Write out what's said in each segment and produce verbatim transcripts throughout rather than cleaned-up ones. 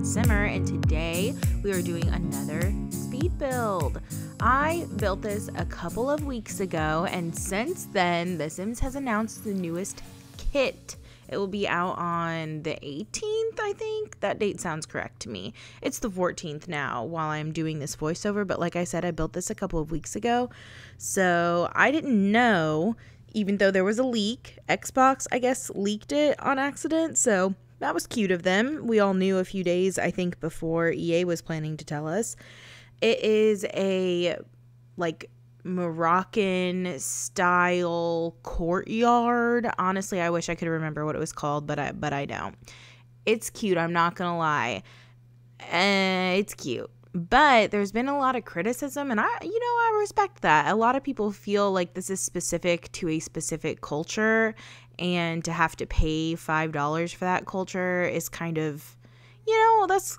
Hawkinsimmer, and today we are doing another speed build. I built this a couple of weeks ago, and since then The Sims has announced the newest kit. It will be out on the eighteenth, I think. That date sounds correct to me. It's the fourteenth now while I'm doing this voiceover, but like I said, I built this a couple of weeks ago. So I didn't know, even though there was a leak. Xbox, I guess, leaked it on accident, so that was cute of them. We all knew a few days, I think, before E A was planning to tell us. It is a, like, Moroccan style courtyard. Honestly, I wish I could remember what it was called, but I but I don't. It's cute, I'm not gonna lie. Uh, it's cute. But there's been a lot of criticism, and I you know, I respect that. A lot of people feel like this is specific to a specific culture, and to have to pay five dollars for that culture is kind of, you know, that's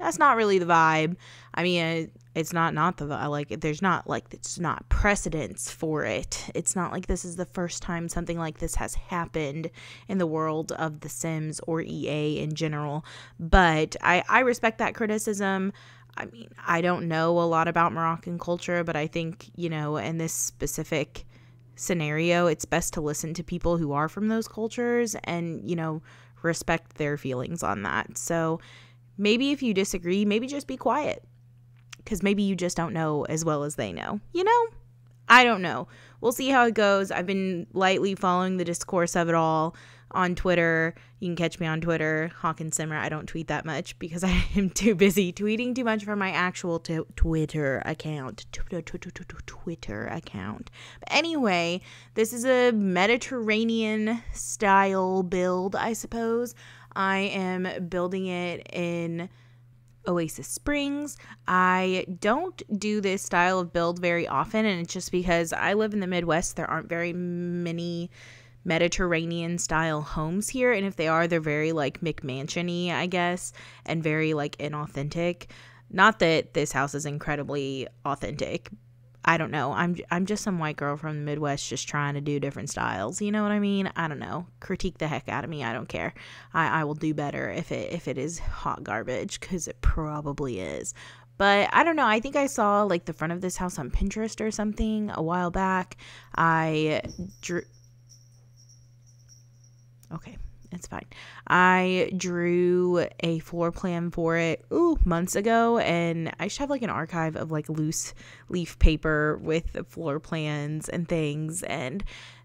that's not really the vibe. I mean, I, It's not not the, like, there's not, like, it's not precedence for it. It's not like this is the first time something like this has happened in the world of The Sims or E A in general. But I, I respect that criticism. I mean, I don't know a lot about Moroccan culture, but I think, you know, in this specific scenario, it's best to listen to people who are from those cultures and, you know, respect their feelings on that. So maybe if you disagree, maybe just be quiet. Because maybe you just don't know as well as they know. You know? I don't know. We'll see how it goes. I've been lightly following the discourse of it all on Twitter. You can catch me on Twitter, Hawkinsimmer. I don't tweet that much because I am too busy tweeting too much for my actual Twitter account. Twitter account. But anyway, this is a Mediterranean style build, I suppose. I am building it in Oasis Springs. I don't do this style of build very often, and it's just because I live in the Midwest. There aren't very many Mediterranean style homes here, and if they are, they're very like McMansion-y, I guess, and very like inauthentic. Not that this house is incredibly authentic. I don't know. I'm I'm just some white girl from the Midwest just trying to do different styles. You know what I mean? I don't know. Critique the heck out of me. I don't care. I, I will do better if it if it is hot garbage, because it probably is. But I don't know. I think I saw like the front of this house on Pinterest or something a while back. I drew... Okay. It's fine. I drew a floor plan for it ooh, months ago, and I should have like an archive of like loose leaf paper with the floor plans and things, and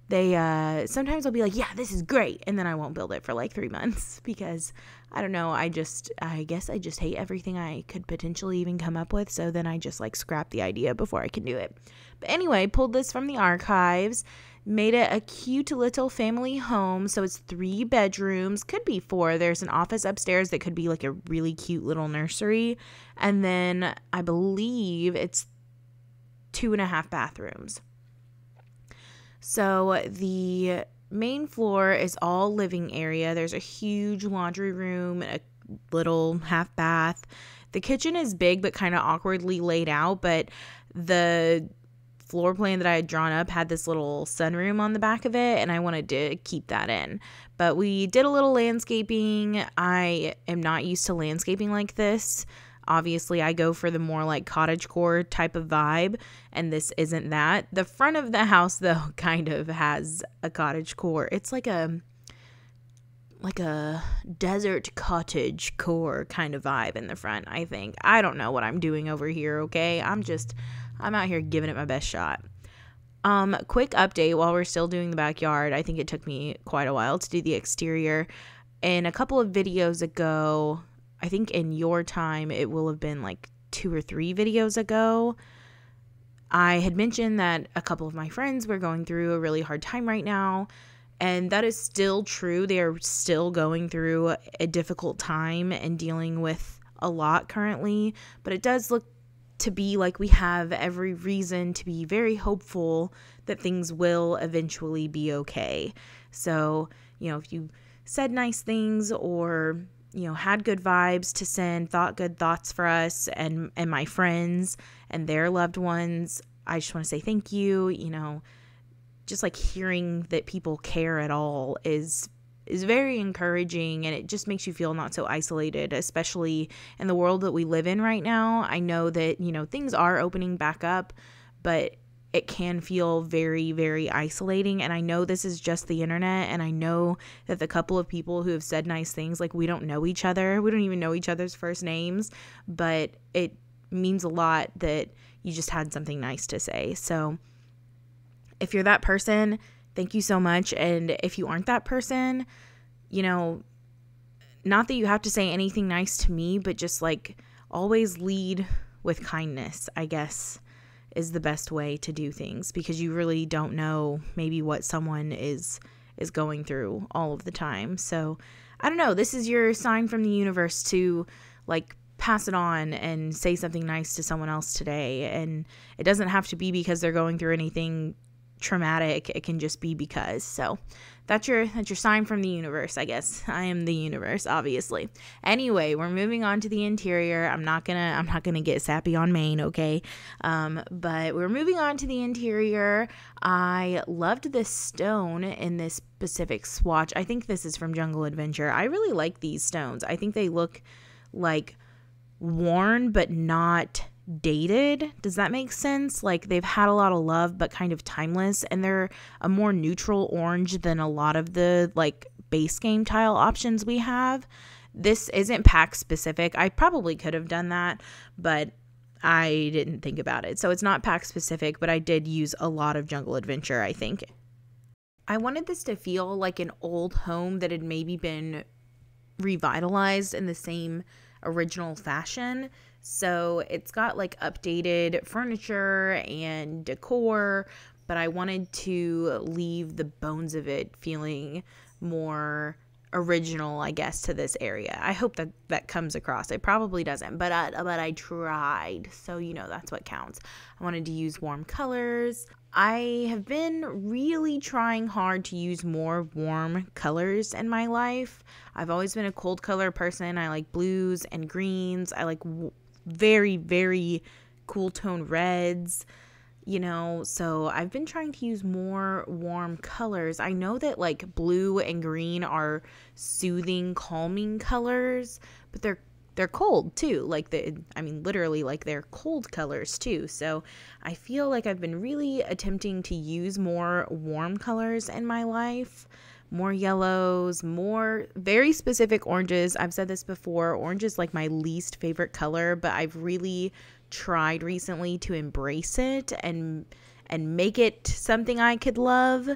they uh sometimes I'll be like, yeah, this is great, and then I won't build it for like three months because I don't know, I just I guess I just hate everything I could potentially even come up with, so then I just like scrap the idea before I can do it. But anyway, pulled this from the archives. Made it a cute little family home, so it's three bedrooms, could be four. There's an office upstairs that could be like a really cute little nursery, and then I believe it's two and a half bathrooms. So the main floor is all living area. There's a huge laundry room, a little half bath. The kitchen is big but kind of awkwardly laid out, but the floor plan that I had drawn up had this little sunroom on the back of it, and I wanted to keep that in. But we did a little landscaping. I am not used to landscaping like this. Obviously, I go for the more like cottagecore type of vibe, and this isn't that. The front of the house, though, kind of has a cottagecore. It's like a like a desert cottage core kind of vibe in the front, I think. I don't know what I'm doing over here, okay? I'm just... I'm out here giving it my best shot. Um, quick update while we're still doing the backyard. I think it took me quite a while to do the exterior. And a couple of videos ago, I think in your time, it will have been like two or three videos ago, I had mentioned that a couple of my friends were going through a really hard time right now. And that is still true. They are still going through a difficult time and dealing with a lot currently. But it does look to be like we have every reason to be very hopeful that things will eventually be okay. So, you know, if you said nice things or, you know, had good vibes to send, thought good thoughts for us and, and my friends and their loved ones, I just want to say thank you. You know, just like hearing that people care at all is is very encouraging, and it just makes you feel not so isolated, especially in the world that we live in right now. I know that, you know, things are opening back up, but it can feel very, very isolating. And I know this is just the internet, and I know that the couple of people who have said nice things, like, we don't know each other, we don't even know each other's first names, but it means a lot that you just had something nice to say. So if you're that person, thank you so much. And if you aren't that person, you know, not that you have to say anything nice to me, but just, like, always lead with kindness, I guess, is the best way to do things, because you really don't know maybe what someone is is going through all of the time. So I don't know, this is your sign from the universe to, like, pass it on and say something nice to someone else today. And it doesn't have to be because they're going through anything traumatic, it can just be because. So that's your that's your sign from the universe, I guess. I am the universe, obviously. Anyway, we're moving on to the interior. I'm not gonna I'm not gonna get sappy on Maine, okay? Um, but we're moving on to the interior. I loved this stone in this specific swatch. I think this is from Jungle Adventure. I really like these stones. I think they look, like, worn but not dated. Does that make sense? Like, they've had a lot of love but kind of timeless, and they're a more neutral orange than a lot of the, like, base game tile options we have. This isn't pack specific. I probably could have done that, but I didn't think about it. So it's not pack specific, but I did use a lot of Jungle Adventure, I think. I wanted this to feel like an old home that had maybe been revitalized in the same original fashion. So it's got, like, updated furniture and decor, but I wanted to leave the bones of it feeling more original, I guess, to this area. I hope that that comes across. It probably doesn't, but I, but I tried. So, you know, that's what counts. I wanted to use warm colors. I have been really trying hard to use more warm colors in my life. I've always been a cold color person. I like blues and greens. I like w very, very cool tone reds, you know. So I've been trying to use more warm colors. I know that, like, blue and green are soothing, calming colors, but they're They're cold too. Like, the, I mean, literally, like, they're cold colors too. So I feel like I've been really attempting to use more warm colors in my life, more yellows, more very specific oranges. I've said this before, orange is, like, my least favorite color, but I've really tried recently to embrace it and, and make it something I could love.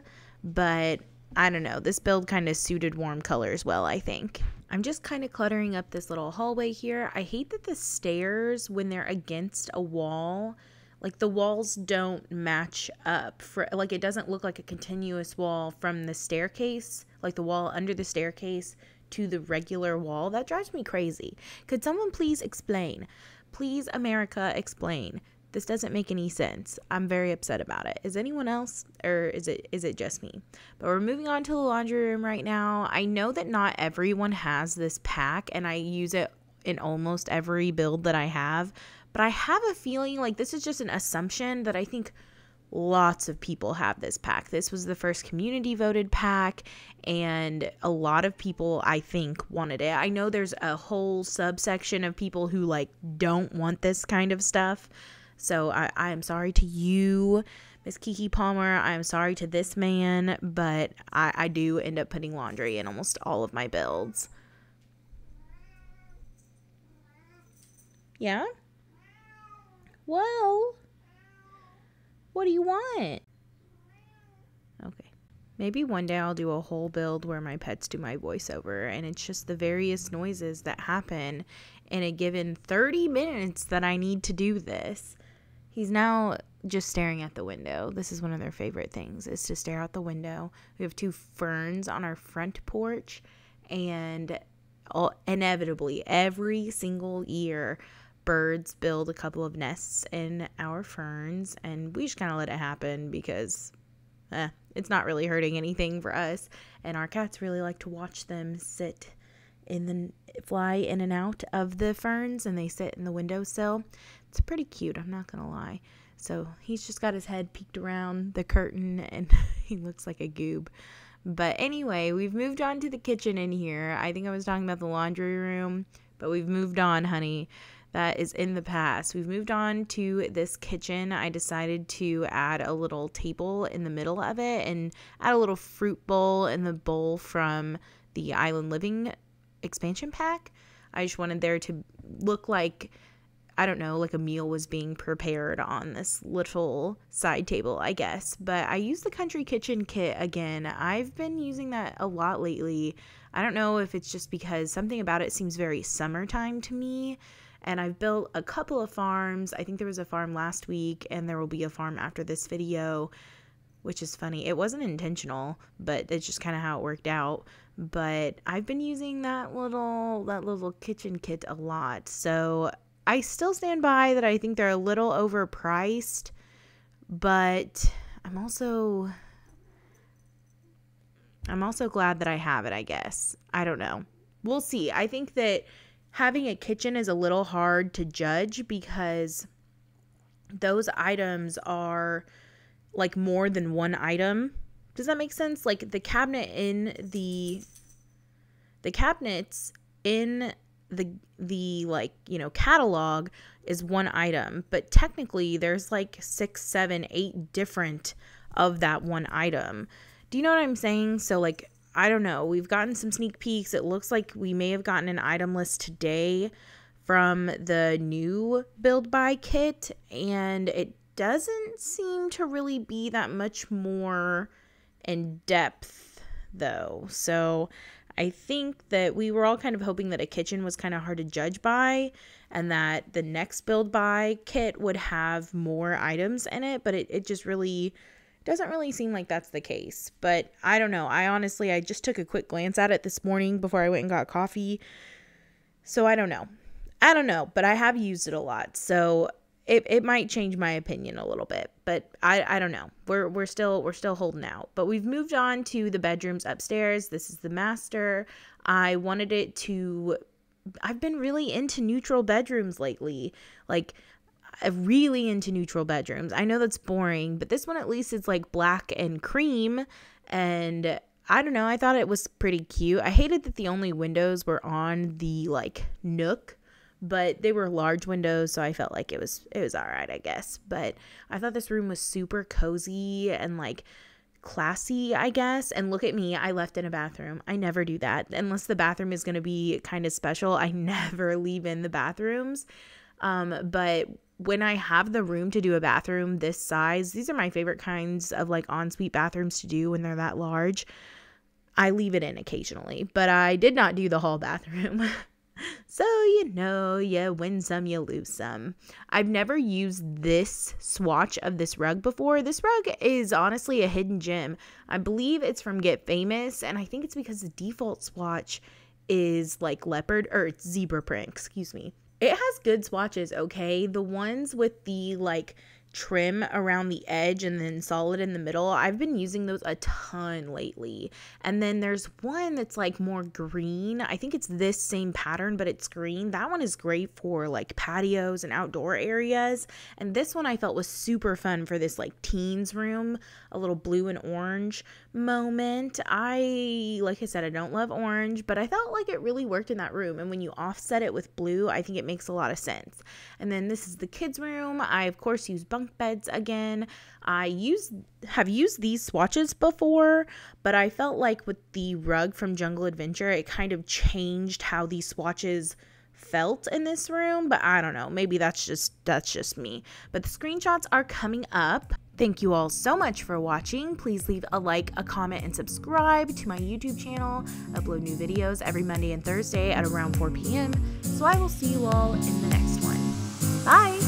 But I don't know, this build kind of suited warm colors well, I think. I'm just kind of cluttering up this little hallway here. I hate that the stairs, when they're against a wall, like, the walls don't match up. For, like, it doesn't look like a continuous wall from the staircase, like the wall under the staircase to the regular wall. That drives me crazy. Could someone please explain? Please, America, explain. This doesn't make any sense. I'm very upset about it. Is anyone else, or is it is it just me? But we're moving on to the laundry room right now. I know that not everyone has this pack, and I use it in almost every build that I have. But I have a feeling, like, this is just an assumption that I think lots of people have this pack. This was the first community voted pack, and a lot of people, I think, wanted it. I know there's a whole subsection of people who, like, don't want this kind of stuff. So I, I am sorry to you, Miss Kiki Palmer. I am sorry to this man, but I, I do end up putting laundry in almost all of my builds. Yeah? Well, what do you want? Okay. Maybe one day I'll do a whole build where my pets do my voiceover, and it's just the various noises that happen in a given thirty minutes that I need to do this. He's now just staring at the window. This is one of their favorite things, is to stare out the window. We have two ferns on our front porch, and all, inevitably, every single year, birds build a couple of nests in our ferns, and we just kind of let it happen because eh, it's not really hurting anything for us, and our cats really like to watch them sit in the fly in and out of the ferns, and they sit in the windowsill. It's pretty cute, I'm not gonna lie. So he's just got his head peeked around the curtain, and he looks like a goob, But anyway, we've moved on to the kitchen in here. I think I was talking about the laundry room, but we've moved on, honey. That is in the past. We've moved on to this kitchen. I decided to add a little table in the middle of it and add a little fruit bowl in the bowl from the Island Living expansion pack. I just wanted there to look like, I don't know, like a meal was being prepared on this little side table, I guess. But I use the Country Kitchen kit again. I've been using that a lot lately. I don't know if it's just because something about it seems very summertime to me. And I've built a couple of farms. I think there was a farm last week, and there will be a farm after this video, which is funny. It wasn't intentional, but it's just kind of how it worked out. But I've been using that little that little kitchen kit a lot. So I still stand by that. I think they're a little overpriced, but I'm also I'm also glad that I have it, I guess. I don't know. We'll see. I think that having a kitchen is a little hard to judge because those items are like more than one item. Does that make sense? Like the cabinet in the the cabinets in the the like, you know, catalog is one item, but technically there's like six, seven, eight different of that one item. Do you know what I'm saying? So like, I don't know. We've gotten some sneak peeks. It looks like we may have gotten an item list today from the new build buy kit, and it doesn't seem to really be that much more in depth though. So I think that we were all kind of hoping that a kitchen was kind of hard to judge by and that the next build buy kit would have more items in it, but it, it just really doesn't really seem like that's the case. But I don't know. I honestly, I just took a quick glance at it this morning before I went and got coffee. So I don't know. I don't know, but I have used it a lot. So it, it might change my opinion a little bit, but I, I don't know. We're, we're still, we're still holding out, but we've moved on to the bedrooms upstairs. This is the master. I wanted it to, I've been really into neutral bedrooms lately. Like, really into neutral bedrooms. I know that's boring, but this one at least is like black and cream, and I don't know, I thought it was pretty cute. I hated that the only windows were on the like nook, but they were large windows, so I felt like it was it was all right, I guess. But I thought this room was super cozy and like classy, I guess. And look at me, I left in a bathroom. I never do that unless the bathroom is going to be kind of special. I never leave in the bathrooms. Um, but when I have the room to do a bathroom this size, these are my favorite kinds of like ensuite bathrooms to do when they're that large. I leave it in occasionally, but I did not do the hall bathroom. So, you know, you win some, you lose some. I've never used this swatch of this rug before. This rug is honestly a hidden gem. I believe it's from Get Famous, and I think it's because the default swatch is like leopard, or it's zebra print, excuse me. It has good swatches, okay? The ones with the, like, trim around the edge and then solid in the middle, I've been using those a ton lately. And then there's one that's, like, more green. I think it's this same pattern, but it's green. That one is great for, like, patios and outdoor areas. And this one I felt was super fun for this, like, teens room, a little blue and orange moment. I, like I said, I don't love orange, but I felt like it really worked in that room. And when you offset it with blue, I think it makes a lot of sense. And then this is the kids' room. I, of course, use bunk beds again. I used, have used these swatches before, but I felt like with the rug from Jungle Adventure, it kind of changed how these swatches felt in this room. But I don't know. Maybe that's just, that's just me. But the screenshots are coming up. Thank you all so much for watching. Please leave a like, a comment, and subscribe to my YouTube channel. I upload new videos every Monday and Thursday at around four P M So I will see you all in the next one. Bye!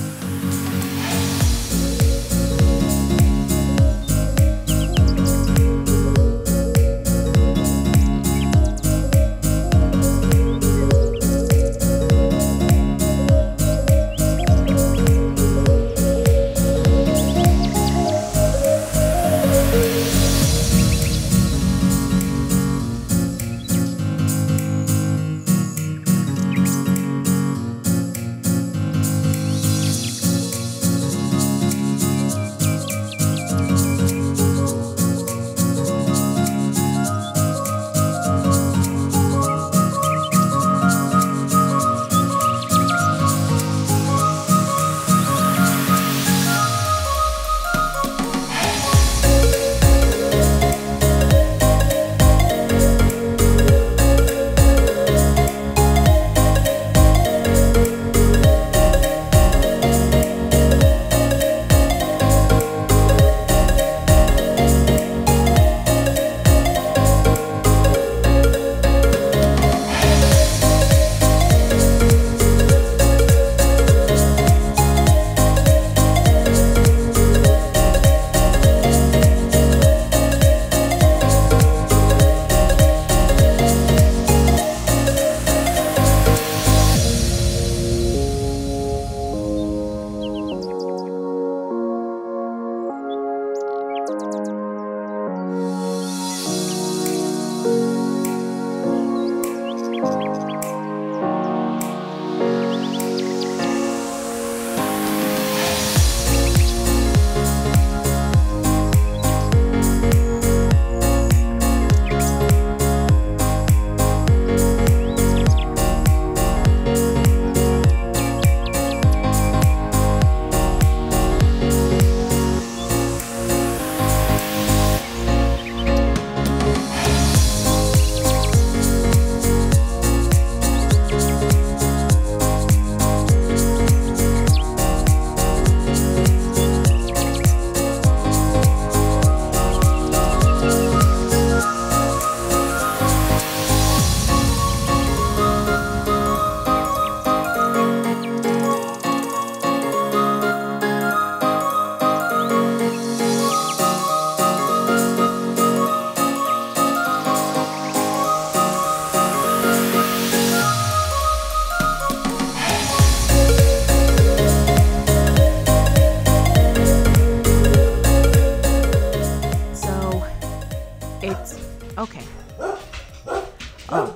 Oh.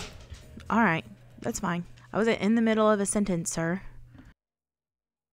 All right. That's fine. I was in the middle of a sentence, sir.